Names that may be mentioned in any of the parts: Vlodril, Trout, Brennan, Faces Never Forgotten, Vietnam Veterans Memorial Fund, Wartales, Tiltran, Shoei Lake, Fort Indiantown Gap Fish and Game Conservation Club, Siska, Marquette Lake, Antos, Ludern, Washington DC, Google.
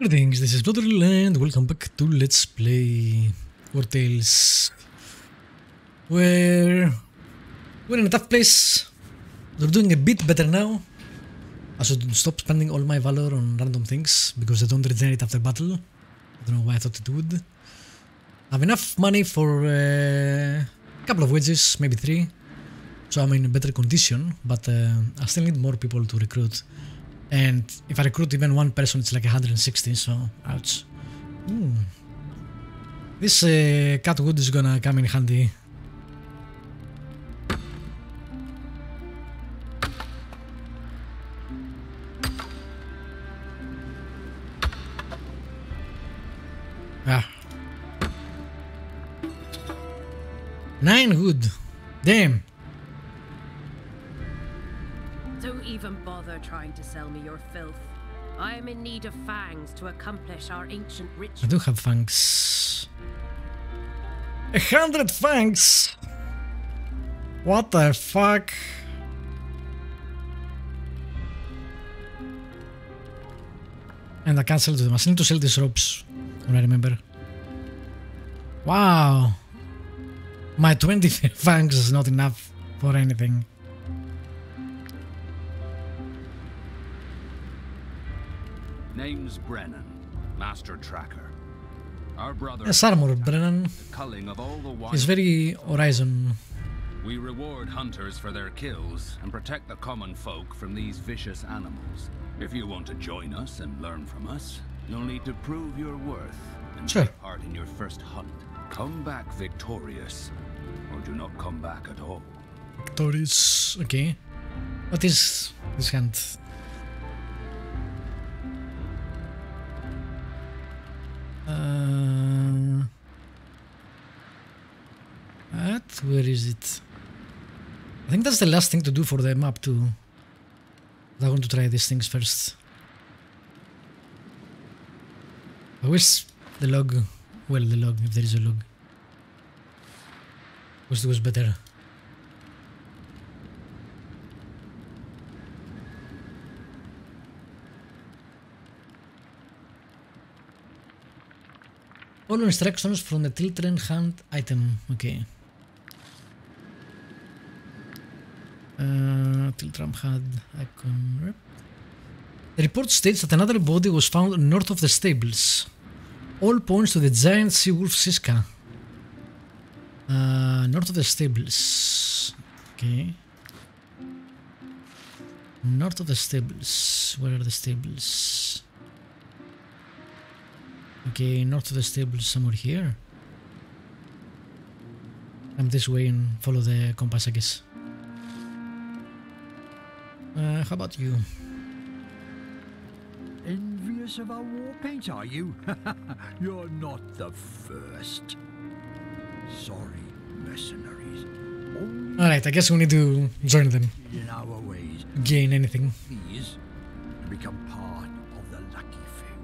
Greetings, this is Vlodril and welcome back to Let's Play Wartales. We're in a tough place. We're doing a bit better now. I should stop spending all my valor on random things because they don't regenerate after battle. I don't know why I thought it would. I have enough money for a couple of wedges, maybe three. So I'm in a better condition, but I still need more people to recruit. And if I recruit even one person, it's like 160, so ouch. This cut wood is gonna come in handy. Ah. 9 wood. Damn. Even bother trying to sell me your filth. I am in need of fangs to accomplish our ancient ritual. I do have fangs. 100 fangs! What the fuck? And I can't sell them. I still need to sell these ropes, when I remember. Wow! My 20 fangs is not enough for anything. Name's Brennan, master tracker. Our brother. Yes, armor Brennan. Culling of all the wild. He's very Horizon. We reward hunters for their kills and protect the common folk from these vicious animals. If you want to join us and learn from us, you'll need to prove your worth and take part in your first hunt. Come back victorious, or do not come back at all. Victorious. Okay. What is this hunt? Where is it? I think that's the last thing to do for the map too. I want to try these things first. I wish the log, well, the log, if there is a log, wish it was better. All instructions from the Tiltran hand item. Okay. Tiltran had icon rep. The report states that another body was found north of the stables. All points to the giant sea wolf Siska. North of the stables. Okay. North of the stables. Where are the stables? Okay, north of the stables, somewhere here. I'm this way and follow the compass, I guess. How about you? Envious of our war paint, are you? You're not the first. Sorry, mercenaries. Alright, I guess we need to join them. In our ways. Gain anything. Please, to become part of the lucky few.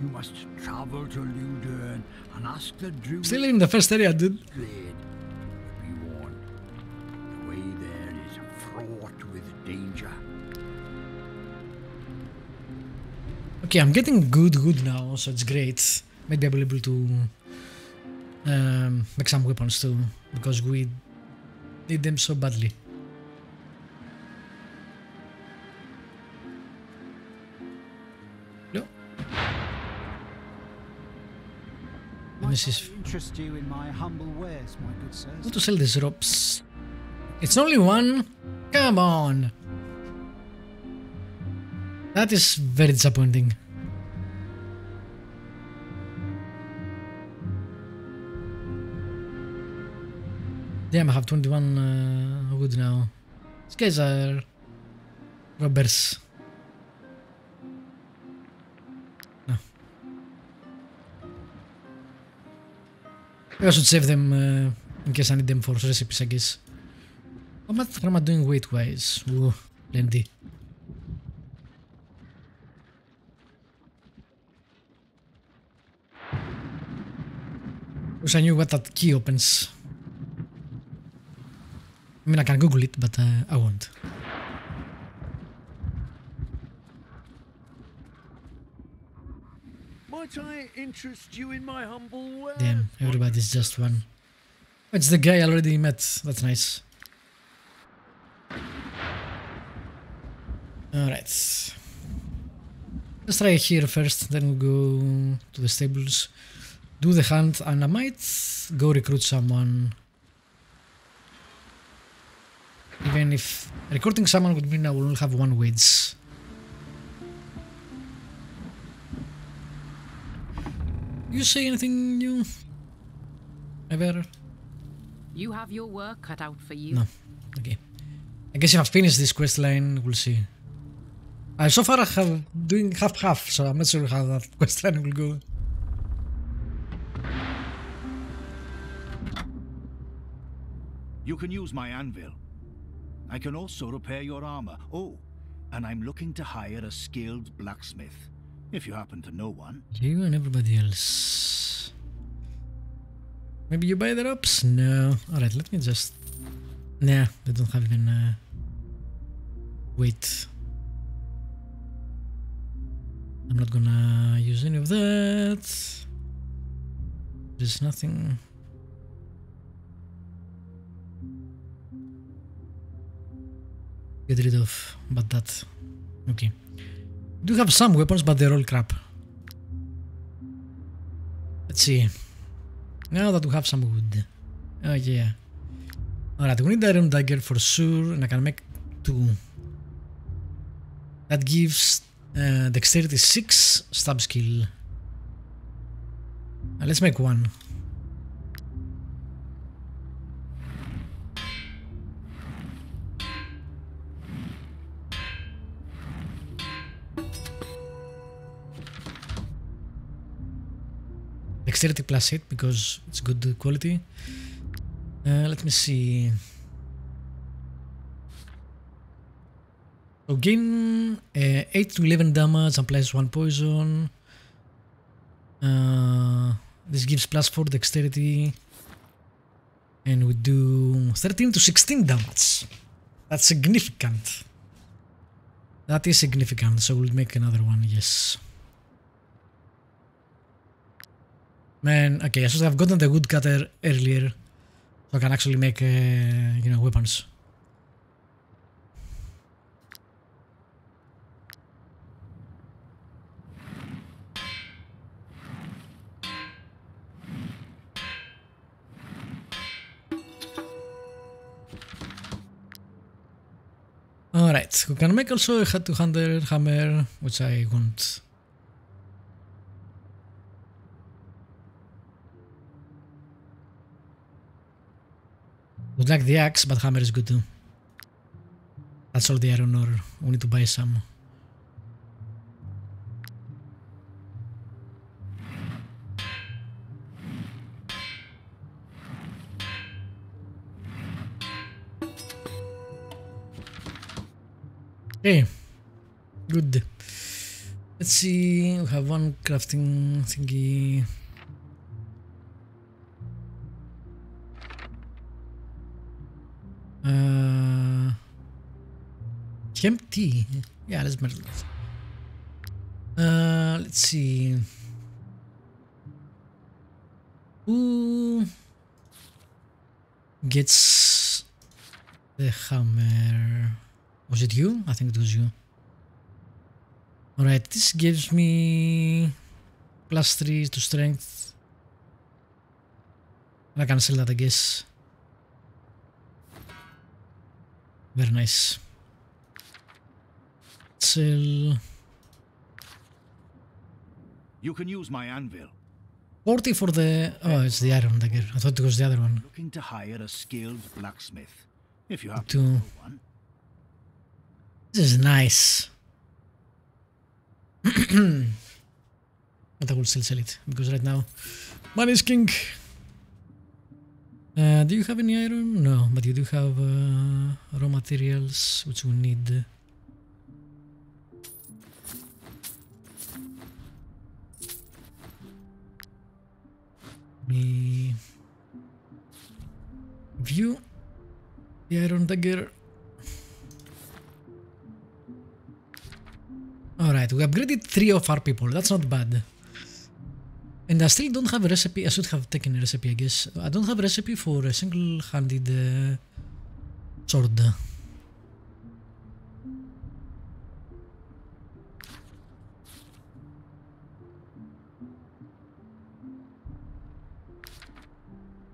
You must travel to Ludern and ask the druid. Still in the first area, dude. Be warned. The way there is fraught with danger. Okay, I'm getting good now, so it's great. Maybe I'll be able to make some weapons too, because we need them so badly. No. Let me see. Interest you in my humble wares, my good sir. How to sell these ropes? It's only one. Come on. That is very disappointing. Damn, I have 21 wood now. These guys are robbers. No. I should save them in case I need them for recipes, I guess. How much am I doing weight-wise? Ooh, plenty. Wish I knew what that key opens. I mean, I can Google it, but I won't. Might I interest you in my humble wares? Damn, everybody's just one. It's the guy I already met. That's nice. Alright. Let's try here first, then we'll go to the stables. Do the hunt, and I might go recruit someone. Even if recruiting someone would mean I will only have one wage. You say anything new? Ever? You have your work cut out for you. No. Okay. I guess if I finish this quest line, we'll see. So far I have doing half-half, so I'm not sure how that quest line will go. You can use my anvil. I can also repair your armor. Oh, and I'm looking to hire a skilled blacksmith. If you happen to know one. You and everybody else. Maybe you buy the ropes? No. Alright, let me just... Nah, they don't have even... Wait. I'm not gonna use any of that. There's nothing... Get rid of, but that... Okay. Do have some weapons, but they're all crap. Let's see. Now that we have some wood. Oh yeah. Alright, we need iron dagger for sure, and I can make 2. That gives dexterity 6, stab skill. Let's make 1. Dexterity plus 8 because it's good quality. Let me see. So gain 8 to 11 damage and plus 1 poison. This gives plus 4 dexterity. And we do 13 to 16 damage. That's significant. That is significant. So we'll make another one, yes. Man, okay, I should have gotten the wood cutter earlier, so I can actually make, you know, weapons. Alright, we can make also a two-hander hammer, which I want. Would like the axe, but hammer is good too. That's all the iron ore. We need to buy some. Okay, good. Let's see. We have one crafting thingy. Empty. Yeah, let's metal it. Let's see. Who gets the hammer? Was it you? I think it was you. Alright, this gives me plus 3 to strength. I can sell that, I guess. Very nice. You can use my anvil. 40 for the... Oh, it's the iron dagger. I thought it was the other one. Looking to hire a skilled blacksmith. If you have to. This is nice. But I will still sell it because right now money is king. Do you have any iron? No, but you do have raw materials which we need. View the iron dagger. Alright, we upgraded 3 of our people. That's not bad. And I still don't have a recipe. I should have taken a recipe, I guess. I don't have a recipe for a single-handed sword.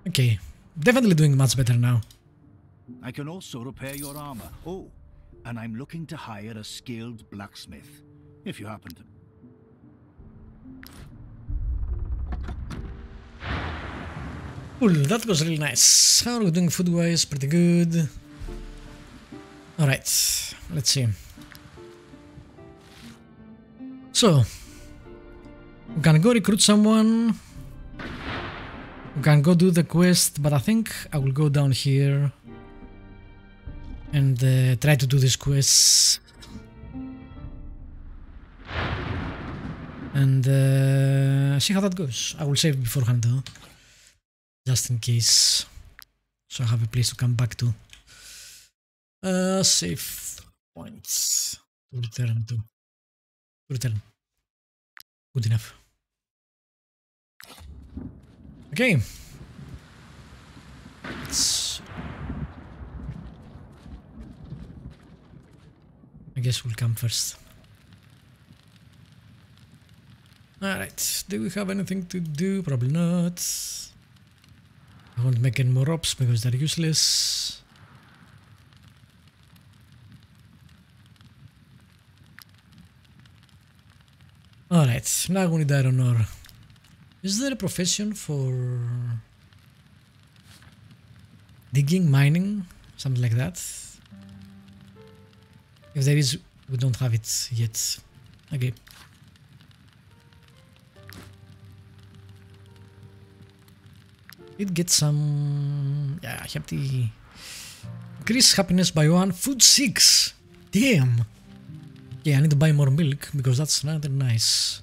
Okay, definitely doing much better now. I can also repair your armor. Oh, and I'm looking to hire a skilled blacksmith, if you happen to. Cool, that was really nice. How are we doing food-wise? Pretty good. Alright, let's see. So, we can go recruit someone. We can go do the quest, but I think I will go down here and try to do this quest. And see how that goes. I will save beforehand though, just in case, so I have a place to come back to. Save points to return to. Good enough. Okay. Let's, I guess we'll come first. Alright, do we have anything to do? Probably not. I won't make any more ops because they're useless. Alright, now we need iron ore. Is there a profession for digging, mining, something like that? If there is, we don't have it yet. Okay. It gets some... yeah, happy... increase happiness by 1. Food 6! Damn! Yeah, I need to buy more milk because that's rather nice.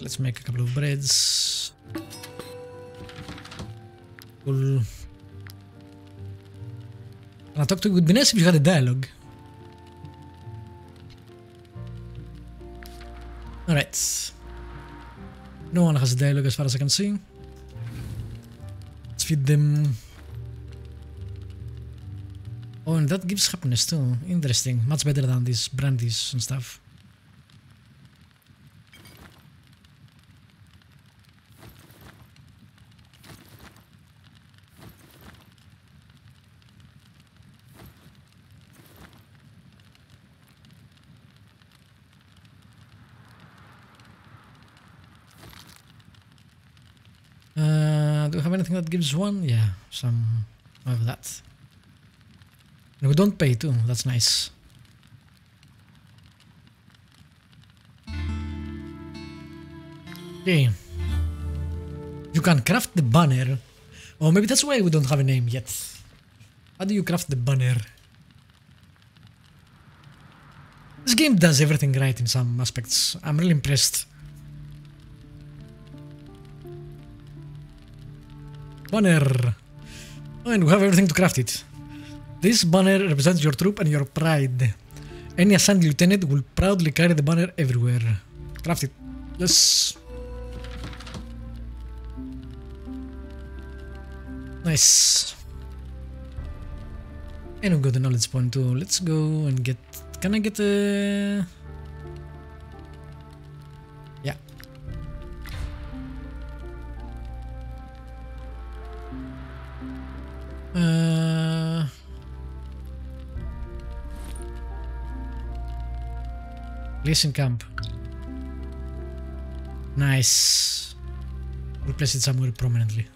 Let's make a couple of breads. Cool. Can I talk to you? It would be nice if you had a dialogue. Alright. No one has a dialogue as far as I can see. Let's feed them. Oh, and that gives happiness too. Interesting. Much better than these brandies and stuff. Do we have anything that gives 1? Yeah, some of that. And we don't pay too, that's nice. Okay. You can craft the banner. Oh, maybe that's why we don't have a name yet. How do you craft the banner? This game does everything right in some aspects. I'm really impressed. Banner. Oh, and we have everything to craft it. This banner represents your troop and your pride. Any assigned lieutenant will proudly carry the banner everywhere. Craft it. Yes. Nice. And we got a knowledge point too. Let's go and get... can I get a... yeah. Place in camp. Nice. We'll place it somewhere prominently.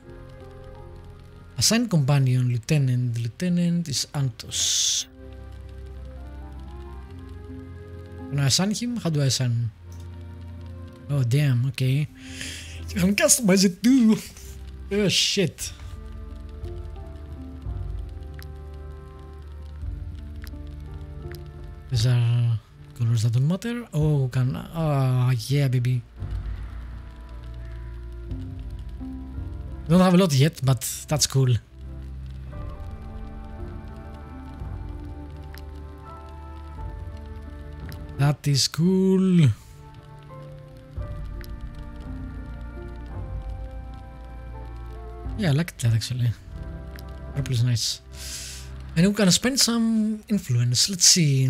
Assigned companion, lieutenant. Lieutenant is Antos. Can I assign him? How do I assign? Oh damn, okay. You can customize it too. Oh shit. These are colors that don't matter. Oh, can... oh, yeah, baby. Don't have a lot yet, but that's cool. That is cool. Yeah, I like that actually. Purple is nice. And we're gonna spend some influence. Let's see.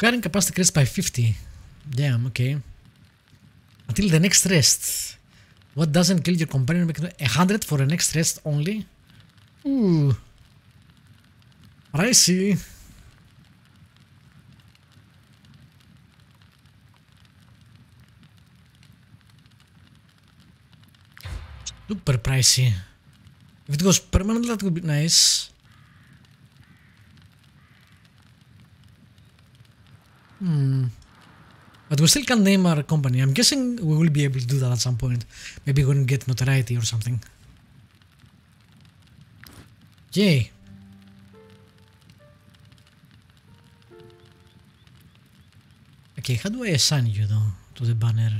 Current capacity creates by 50. Damn, okay. Until the next rest. What doesn't kill your companion? 100 for the next rest only? Ooh. I see. Super pricey. If it goes permanent, that would be nice. But we still can't name our company. I'm guessing we will be able to do that at some point. Maybe we're going to get notoriety or something. Yay. Okay, how do I assign you though to the banner?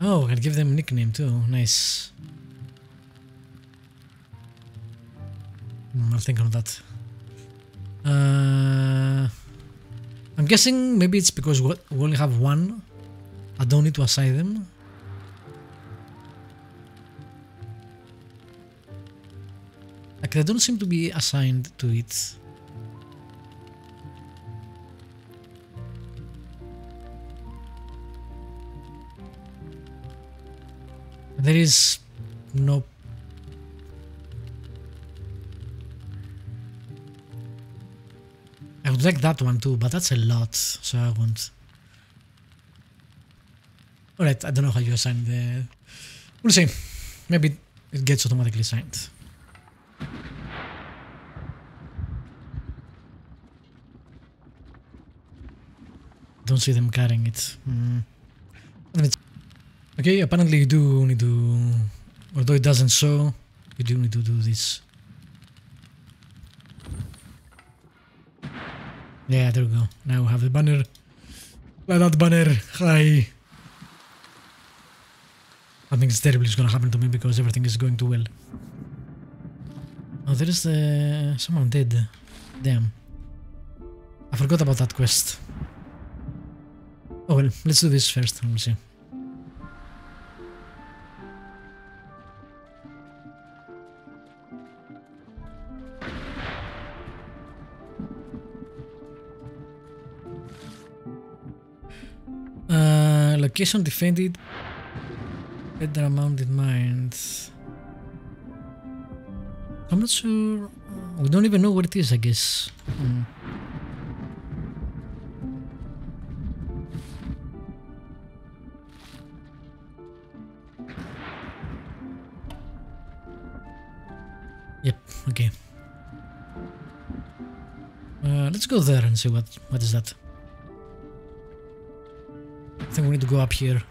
Oh, I can give them a nickname too. Nice. I'll think on that. I'm guessing maybe it's because we only have one. I don't need to assign them. Like, they don't seem to be assigned to it. There is no... I would like that one too, but that's a lot, so I won't. Alright, I don't know how you assign the... We'll see. Maybe it gets automatically assigned. Don't see them carrying it. Okay, apparently you do need to, although it doesn't show, you do need to do this. Yeah, there we go. Now we have the banner. Like that banner, hi. I think it's terrible. It's gonna happen to me because everything is going too well. Oh, there is the... someone dead. Damn. I forgot about that quest. Oh well, let's do this first, let me see. Location defended. Better mounted mines. I'm not sure. We don't even know what it is, I guess. Yep. Okay. Let's go there and see what is that. I think we need to go up here.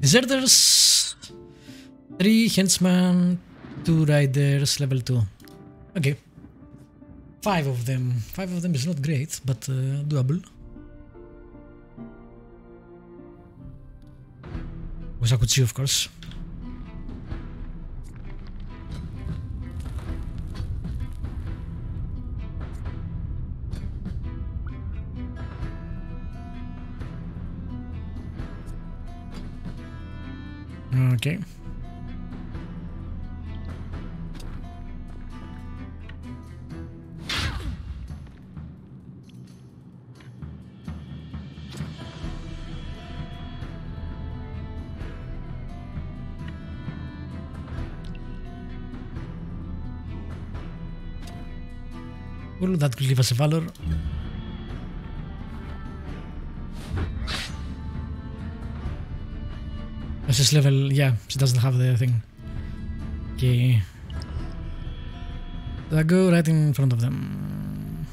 Deserters, 3 henchmen, 2 riders, level 2. Okay. 5 of them. 5 of them is not great, but doable. Which I could see, of course. Okay. Well, that could give us a valor. This level, yeah, she doesn't have the thing. Okay. I go right in front of them.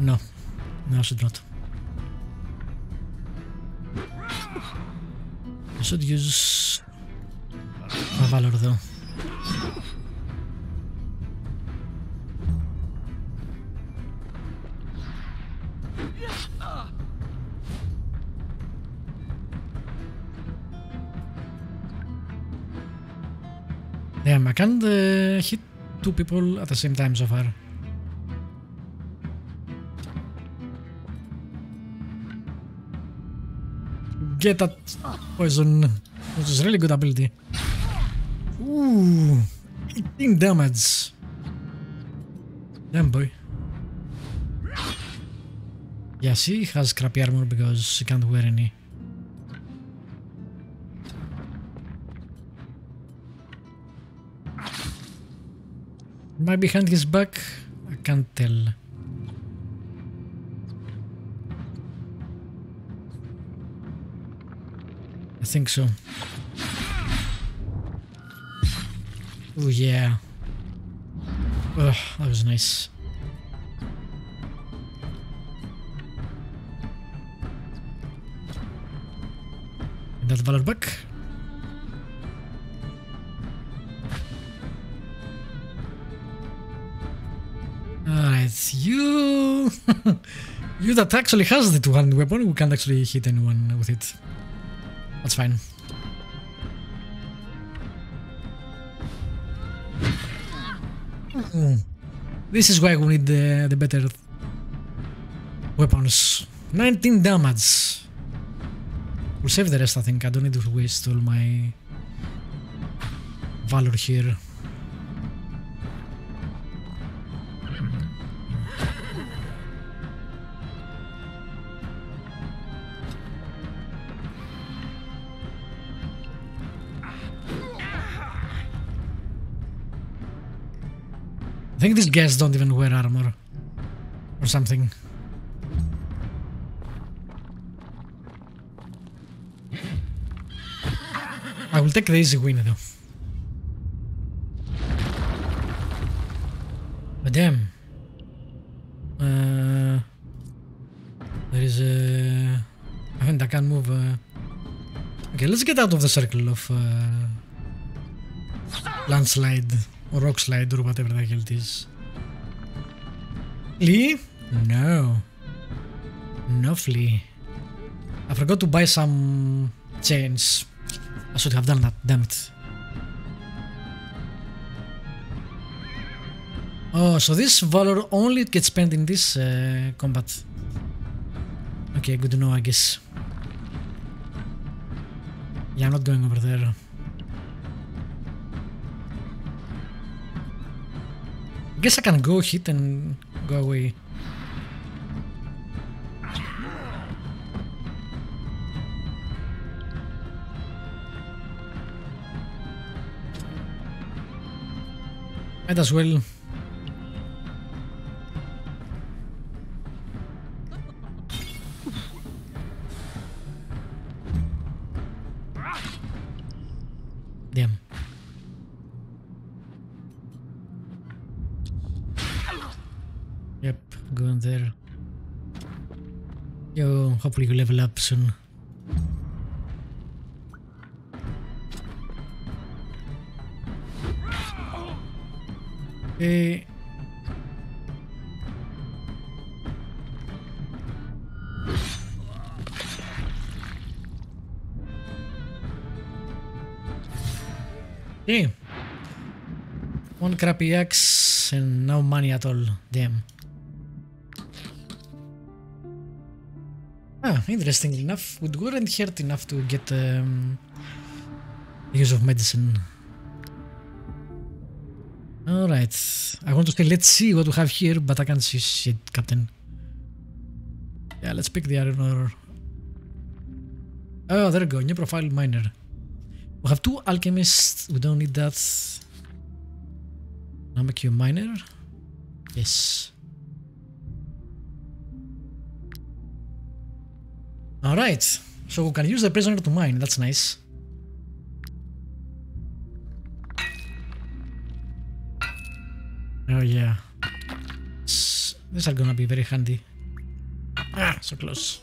No. No, I should not. I should use my valor though. Damn, I can't hit two people at the same time so far. Get that poison, which is really good ability. Ooh, 18 damage. Damn boy. Yeah, she has crappy armor because she can't wear any. Am I behind his back? I can't tell. I think so. Oh yeah. Ugh, that was nice. And that Valor back. Alright, you... you that actually has the two-handed weapon, we can't actually hit anyone with it. That's fine. This is why we need the better weapons. 19 damage. We'll save the rest, I think. I don't need to waste all my valor here. I think these guys don't even wear armor or something. I will take the easy win though. But damn. There is a... I think I can move... Okay, let's get out of the circle of... landslide. Or rock slide or whatever the hell it is. Flea? No. No flea. I forgot to buy some chains. I should have done that, damn it. Oh, so this valor only gets spent in this combat. Okay, good to know, I guess. Yeah, I'm not going over there. I guess I can go hit and go away. Might as well. Damn. Yep, go in there. Yo, hopefully you level up soon. Okay. Okay. One crappy axe and no money at all. Damn. Ah, interestingly enough, it wouldn't hurt enough to get use of medicine. Alright, I want to say let's see what we have here, but I can't see shit, Captain. Yeah, let's pick the iron ore. Oh, there we go, new profile miner. We have two alchemists, we don't need that. I'll make you a miner. Yes. Alright, so we can use the prisoner to mine, that's nice. Oh yeah. These are gonna be very handy. Ah, so close.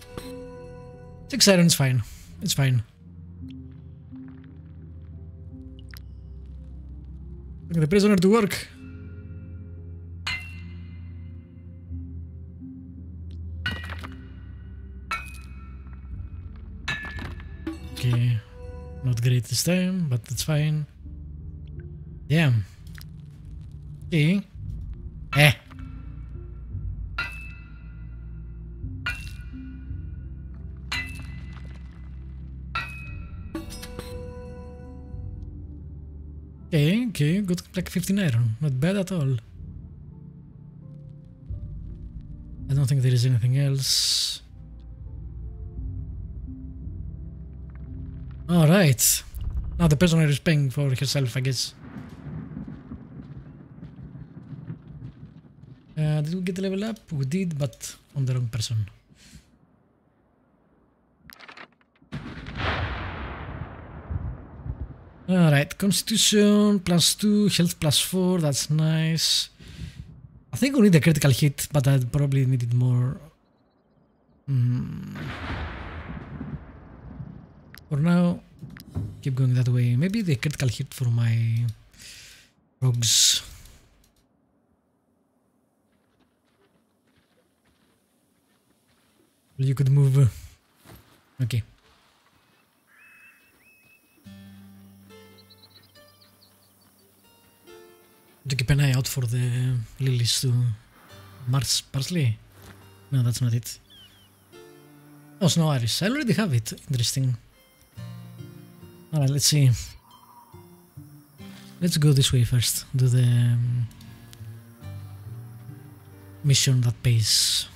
6 iron's fine, it's fine. Bring the prisoner to work. Not great this time, but it's fine. Damn. See? Eh. Okay, okay, good, like 15 iron. Not bad at all. I don't think there is anything else. Alright. Now the prisoner is paying for herself, I guess. Did we get the level up? We did, but on the wrong person. Alright, Constitution +2, Health +4, that's nice. I think we need a critical hit, but I probably needed more. For now, keep going that way. Maybe the critical hit for my rogues. You could move. Okay. To keep an eye out for the lilies to Mars parsley. No, that's not it. Oh, snow iris. I already have it. Interesting. Alright, let's see. Let's go this way first. Do the mission that pays.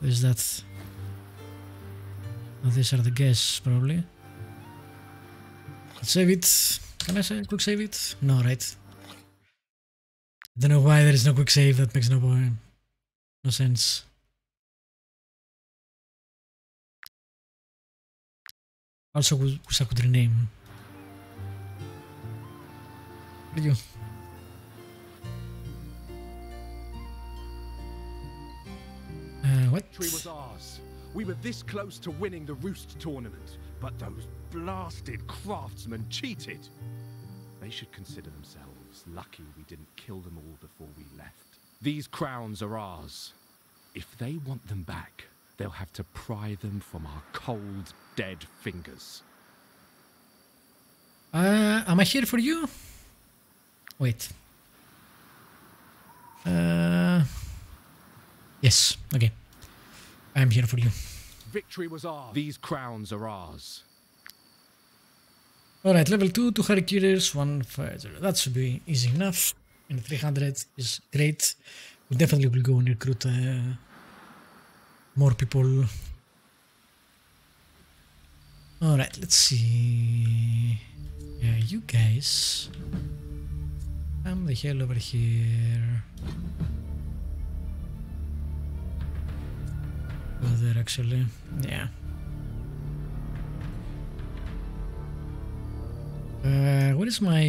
There's that. Oh, these are the guests, probably. Let's save it. Can I quick save it? No, right? I don't know why there is no quick save, that makes no point. No sense. Also, we could rename. What are you? What? Was ours. We were this close to winning the Roost tournament, but those blasted craftsmen cheated. They should consider themselves lucky we didn't kill them all before we left. These crowns are ours. If they want them back, they'll have to pry them from our cold, dead fingers. Am I here for you? Wait. Yes, okay. I am here for you. Victory was ours. These crowns are ours. Alright, level 2, 2 Harikirirs, 1 fighter. That should be easy enough. And 300 is great. We definitely will go and recruit more people. Alright, let's see. Yeah, you guys. Come the hell over here. Go there, actually. Yeah. What is my...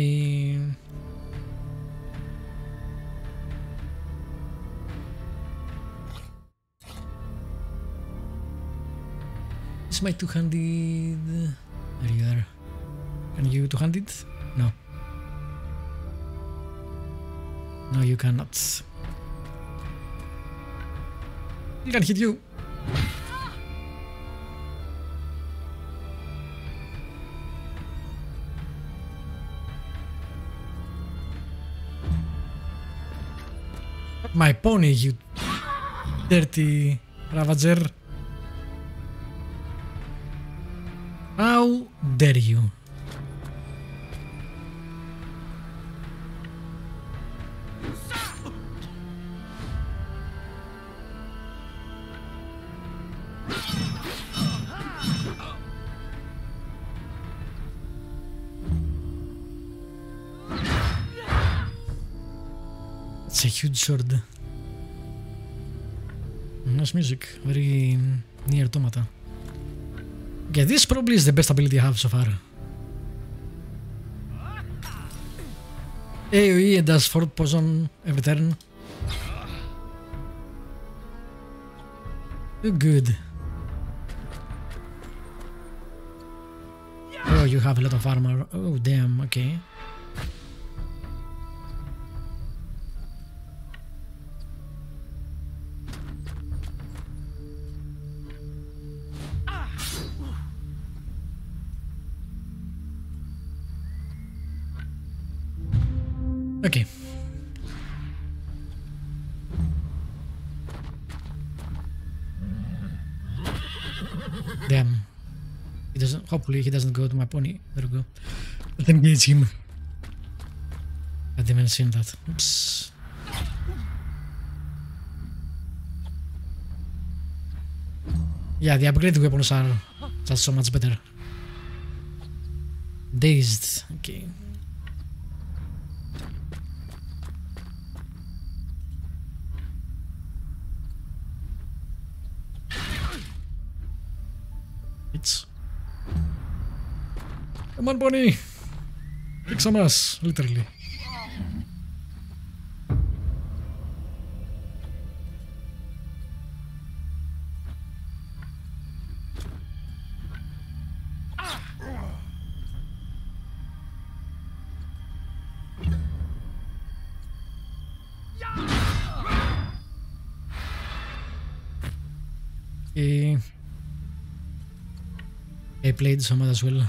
It's my two-handed... There you are. Can you two-handed? No. No, you cannot. I can hit you. My pony, you dirty ravager. How dare you? It's a huge sword. Nice music, very near automata. Okay, this probably is the best ability I have so far. AoE does 4 poison every turn. Too good. Oh, you have a lot of armor. Oh, damn, okay. Okay. Damn. He doesn't. Hopefully, he doesn't go to my pony. There we go. Let's engage him. I didn't even see that. Oops. Yeah, the upgraded weapons are just so much better. Dazed. Okay. It's. Come on, Bonnie. Kick some ass, literally. I played some as well.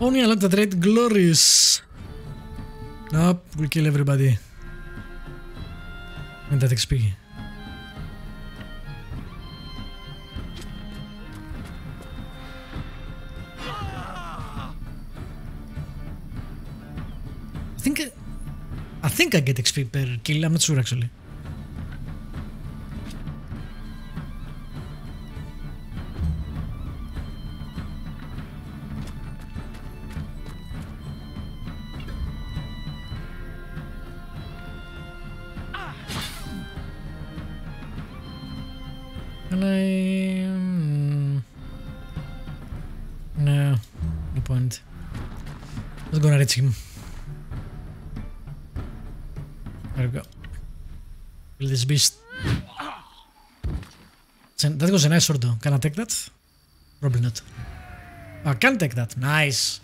Only a lot of trade glories. Nope, we'll kill everybody. And that XP. I think I get XP per kill, I'm not sure actually. Can I... No, no point. I'm not gonna reach him. There we go. Kill this beast. That was a nice sword though. Can I take that? Probably not. I can take that. Nice.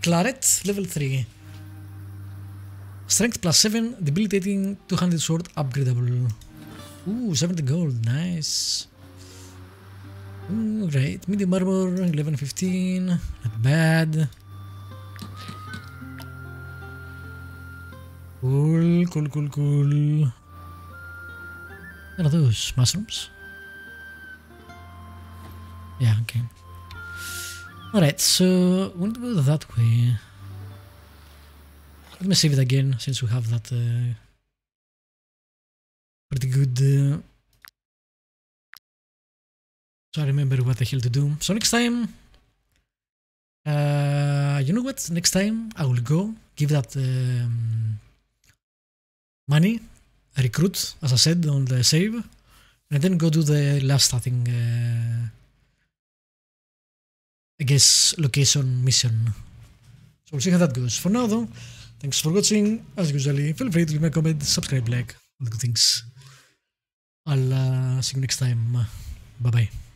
Claret, level 3. Strength plus 7, debilitating two-handed sword, upgradable. Ooh, 70 gold. Nice. Ooh, great. Medium armor, 1115. Not bad. Cool, cool, cool, cool. What are those? Mushrooms? Yeah, okay. Alright, so we'll go that way. Let me save it again since we have that pretty good. So I remember what the hell to do. So next time, you know what? Next time I will go give that. Money, recruit, as I said, on the save, and then go do the last starting, I guess, location mission. So we'll see how that goes. For now, though, thanks for watching. As usually, feel free to leave me a comment, subscribe, like, all the good things. I'll see you next time. Bye-bye.